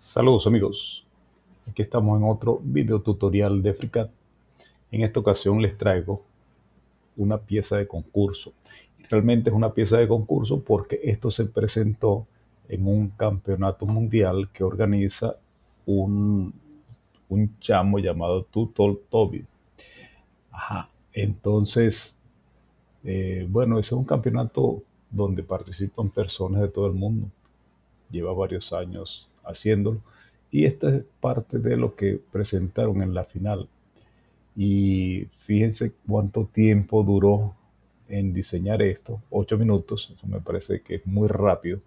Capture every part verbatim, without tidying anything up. Saludos amigos, aquí estamos en otro video tutorial de FreeCAD. En esta ocasión les traigo una pieza de concurso. Realmente es una pieza de concurso porque esto se presentó en un campeonato mundial que organiza un, un chamo llamado Too Tall Toby. Ajá, entonces, eh, bueno, ese es un campeonato donde participan personas de todo el mundo. Lleva varios años haciéndolo y esta es parte de lo que presentaron en la final. Y fíjense cuánto tiempo duró en diseñar esto, ocho minutos. Eso me parece que es muy rápido.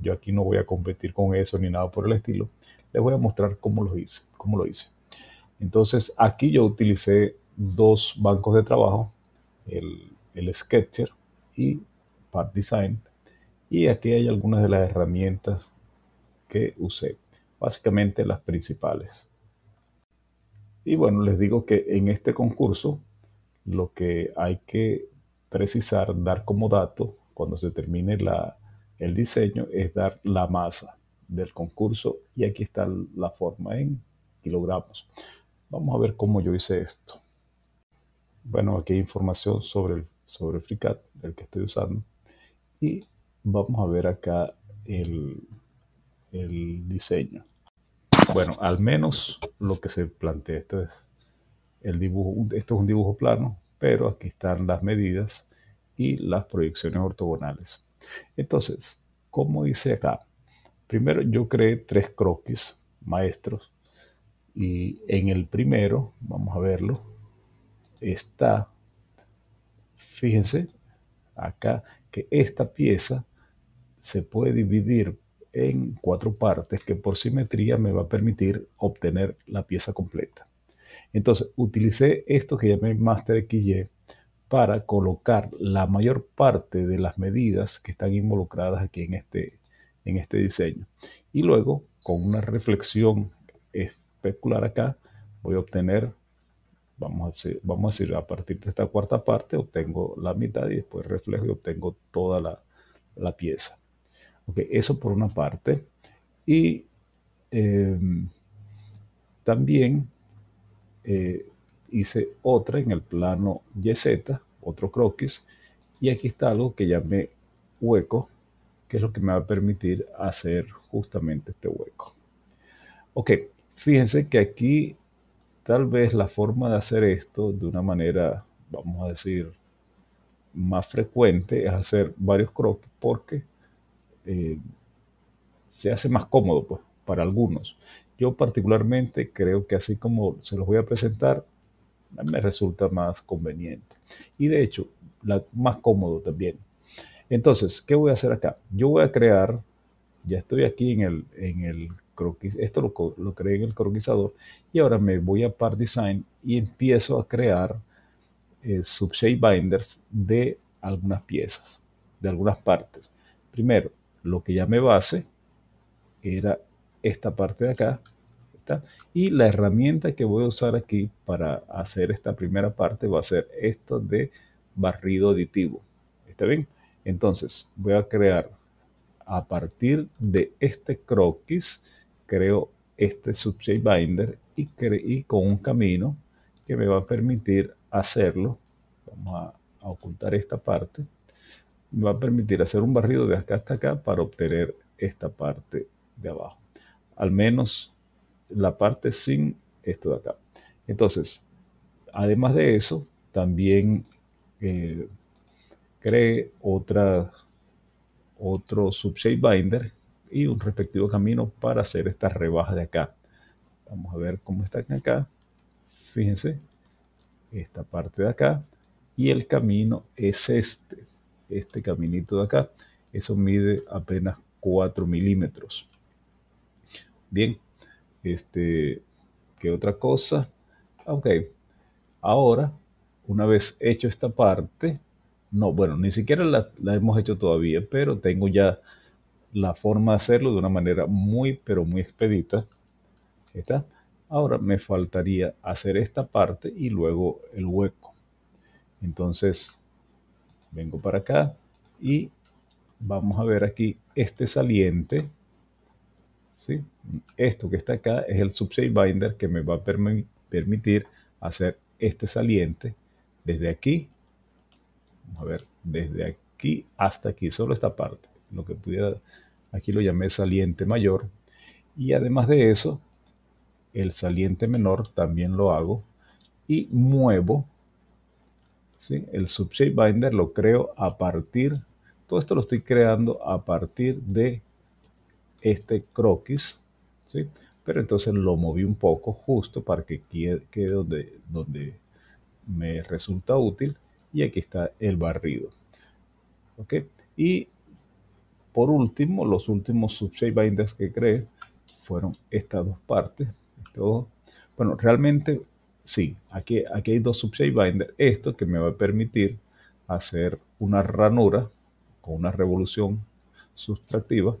Yo aquí no voy a competir con eso ni nada por el estilo. Les voy a mostrar cómo lo hice, cómo lo hice. Entonces aquí yo utilicé dos bancos de trabajo, el, el sketcher y Part Design, y aquí hay algunas de las herramientas que usé, básicamente las principales. Y bueno, les digo que en este concurso lo que hay que precisar, dar como dato cuando se termine la, el diseño, es dar la masa del concurso, y aquí está la forma en kilogramos. Vamos a ver cómo yo hice esto. Bueno, aquí hay información sobre el, sobre el FreeCAD, el que estoy usando, y vamos a ver acá el, el diseño. Bueno, al menos lo que se plantea, esto es el dibujo, esto es un dibujo plano, pero aquí están las medidas y las proyecciones ortogonales. Entonces, ¿cómo hice acá? Primero yo creé tres croquis maestros, y en el primero, vamos a verlo, está, fíjense acá que esta pieza se puede dividir en cuatro partes, que por simetría me va a permitir obtener la pieza completa. Entonces utilicé esto que llamé Master equis ye para colocar la mayor parte de las medidas que están involucradas aquí en este, en este diseño, y luego con una reflexión especular acá voy a obtener, vamos a decir, vamos a, decir a partir de esta cuarta parte obtengo la mitad, y después reflejo y obtengo toda la, la pieza. Okay, eso por una parte. Y eh, también eh, hice otra en el plano ye zeta, otro croquis, y aquí está algo que llamé hueco, que es lo que me va a permitir hacer justamente este hueco. Ok, fíjense que aquí tal vez la forma de hacer esto de una manera, vamos a decir, más frecuente es hacer varios croquis, porque Eh, se hace más cómodo pues para algunos. Yo particularmente creo que así como se los voy a presentar me resulta más conveniente, y de hecho la, más cómodo también. Entonces, ¿qué voy a hacer acá? Yo voy a crear, ya estoy aquí en el, en el croquis, esto lo, lo creé en el croquizador, y ahora me voy a Part Design y empiezo a crear eh, Subshape Binders de algunas piezas, de algunas partes. Primero, lo que llamé base era esta parte de acá, ¿está? Y la herramienta que voy a usar aquí para hacer esta primera parte va a ser esto de barrido aditivo. ¿Está bien? Entonces voy a crear, a partir de este croquis, creo este Subshape Binder y, y con un camino que me va a permitir hacerlo. Vamos a, a ocultar esta parte. Me va a permitir hacer un barrido de acá hasta acá para obtener esta parte de abajo, al menos la parte sin esto de acá. Entonces, además de eso, también eh, creé otra, otro Subshape Binder y un respectivo camino para hacer estas rebajas de acá. Vamos a ver cómo están acá. Fíjense, esta parte de acá, y el camino es este. Este caminito de acá, eso mide apenas cuatro milímetros. Bien, este, ¿qué otra cosa? Ok, ahora, una vez hecho esta parte, no, bueno, ni siquiera la, la hemos hecho todavía, pero tengo ya la forma de hacerlo de una manera muy, pero muy expedita. ¿Está? Ahora me faltaría hacer esta parte y luego el hueco. Entonces, vengo para acá y vamos a ver aquí este saliente. ¿sí? Esto que está acá es el Subshape Binder que me va a permi- permitir hacer este saliente desde aquí. Vamos a ver, desde aquí hasta aquí, solo esta parte. Lo que pudiera, aquí lo llamé saliente mayor. Y además de eso, el saliente menor también lo hago y muevo, ¿sí? El Subshape Binder lo creo a partir, todo esto lo estoy creando a partir de este croquis, ¿sí? Pero entonces lo moví un poco justo para que quede donde, donde me resulta útil. Y aquí está el barrido. ¿Ok? Y por último, los últimos Subshape Binders que creé fueron estas dos partes. Todo. Bueno, realmente sí, aquí, aquí hay dos Subshape Binders. Esto que me va a permitir hacer una ranura con una revolución sustractiva.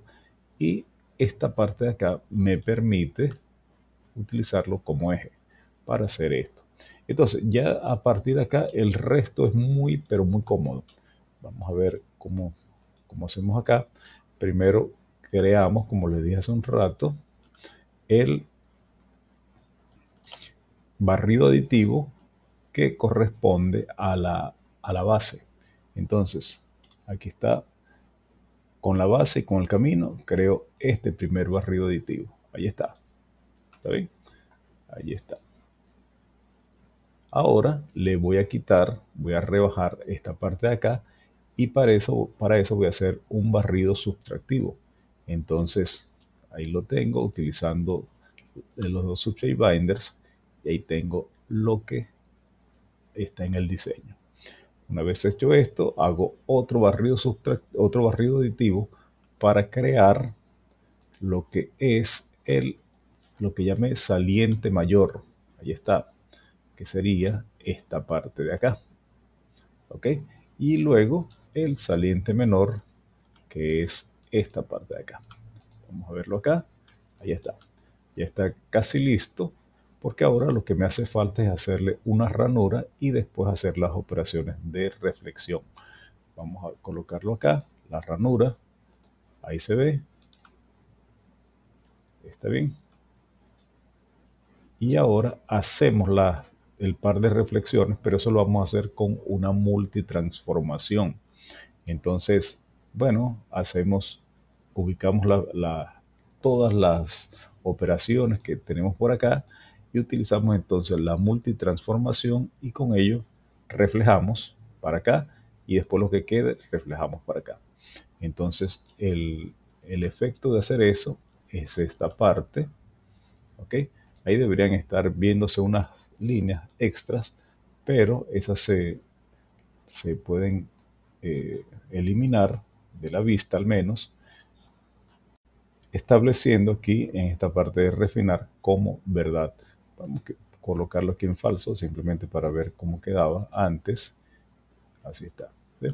Y esta parte de acá me permite utilizarlo como eje para hacer esto. Entonces, ya a partir de acá, el resto es muy, pero muy cómodo. Vamos a ver cómo, cómo hacemos acá. Primero, creamos, como les dije hace un rato, el barrido aditivo que corresponde a la, a la base. Entonces, aquí está, con la base y con el camino, creo este primer barrido aditivo. Ahí está. ¿Está bien? Ahí está. Ahora le voy a quitar, voy a rebajar esta parte de acá y para eso, para eso voy a hacer un barrido subtractivo. Entonces, ahí lo tengo utilizando los dos Subshape Binders y ahí tengo lo que está en el diseño. Una vez hecho esto, hago otro barrido, otro barrido aditivo para crear lo que es el, lo que llamé saliente mayor. Ahí está. Que sería esta parte de acá, ¿ok? Y luego el saliente menor, que es esta parte de acá. Vamos a verlo acá. Ahí está. Ya está casi listo, porque ahora lo que me hace falta es hacerle una ranura y después hacer las operaciones de reflexión. Vamos a colocarlo acá, la ranura. Ahí se ve. Está bien. Y ahora hacemos las el par de reflexiones, pero eso lo vamos a hacer con una multitransformación. Entonces, bueno, hacemos, ubicamos la, la, todas las operaciones que tenemos por acá y utilizamos entonces la multitransformación y con ello reflejamos para acá y después lo que quede reflejamos para acá. Entonces, el, el efecto de hacer eso es esta parte, ¿ok? Ahí deberían estar viéndose unas líneas extras, pero esas se, se pueden eh, eliminar de la vista al menos, estableciendo aquí en esta parte de refinar como verdad. Vamos a colocarlo aquí en falso simplemente para ver cómo quedaba antes. Así está, ¿sí?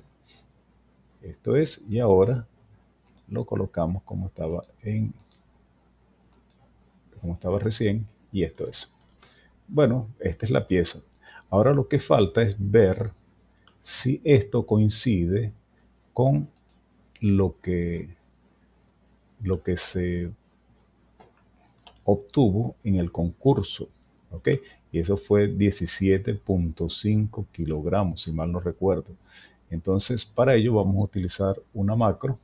Esto es, y ahora lo colocamos como estaba en como estaba recién, y esto es. Bueno, esta es la pieza. Ahora lo que falta es ver si esto coincide con lo que, lo que se obtuvo en el concurso, ¿ok? Y eso fue diecisiete punto cinco kilogramos, si mal no recuerdo. Entonces, para ello vamos a utilizar una macro.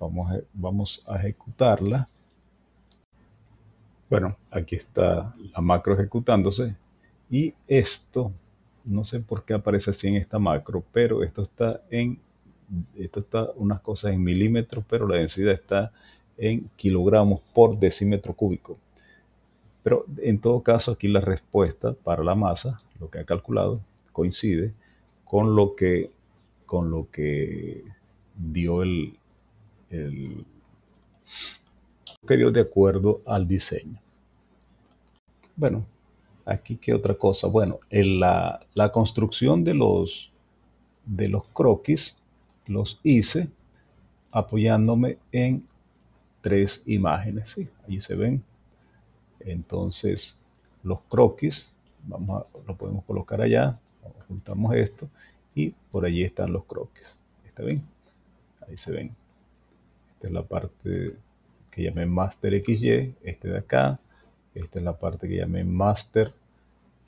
Vamos a, vamos a ejecutarla. Bueno, aquí está la macro ejecutándose y esto, no sé por qué aparece así en esta macro, pero esto está en, esto está unas cosas en milímetros, pero la densidad está en kilogramos por decímetro cúbico. Pero en todo caso aquí la respuesta para la masa, lo que ha calculado, coincide con lo que, con lo que dio el... el que dio de acuerdo al diseño. Bueno, aquí qué otra cosa. Bueno, en la, la construcción de los, de los croquis los hice apoyándome en tres imágenes. ¿Sí? Ahí se ven. Entonces, los croquis, vamos a, lo podemos colocar allá, juntamos esto y por allí están los croquis. ¿Está bien? Ahí se ven. Esta es la parte que llamé Master equis ye, este de acá, esta es la parte que llamé Master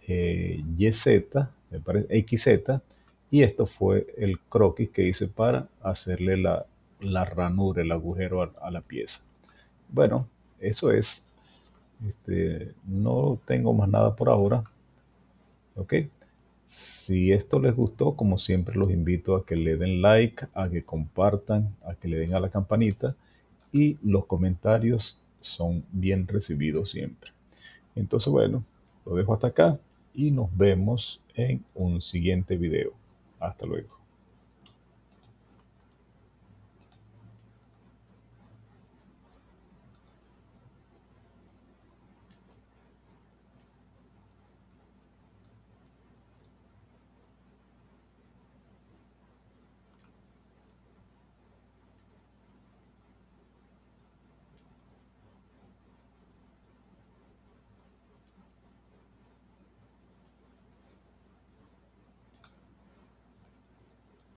eh, Y Z, me parece, equis zeta, y esto fue el croquis que hice para hacerle la, la ranura, el agujero a, a la pieza. Bueno, eso es. Este, no tengo más nada por ahora. Ok. Si esto les gustó, como siempre los invito a que le den like, a que compartan, a que le den a la campanita, y los comentarios son bien recibidos siempre. Entonces, bueno, lo dejo hasta acá y nos vemos en un siguiente video. Hasta luego.